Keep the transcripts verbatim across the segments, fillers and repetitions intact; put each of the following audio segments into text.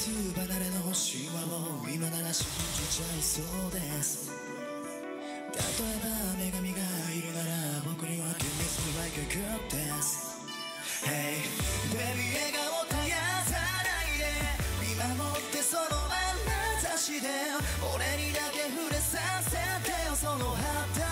つ離れの星はもう今なら信じちゃいそうです。例えば女神がいるなら僕には Give me some like a good dance。 Hey baby 笑顔絶やさないで見守ってその眼差しで俺にだけ触れさせてよその旗。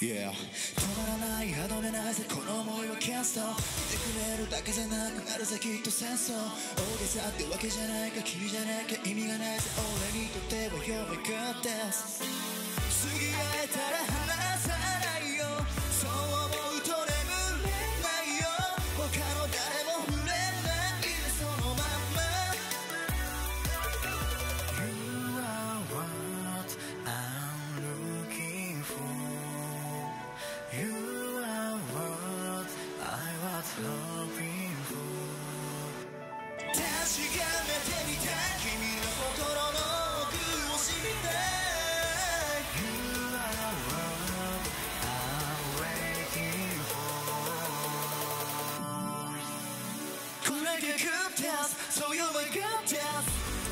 Yeah、止まらない歯止めないぜこの想いはキャスト見てくれるだけじゃなくなるぜきっと戦争。大げさってわけじゃないか君じゃなきゃ意味がないぜ俺にとっては You're my good dance。 次会えたら離さないよそう思うと眠れないよ他の誰も触れないでそのまま。 You are what I'm looking for。You are what I was hoping for。 確かめてみたい君の心の奥を知りたい。 You are what I'm waiting for。 これが good dance So you're my good dance。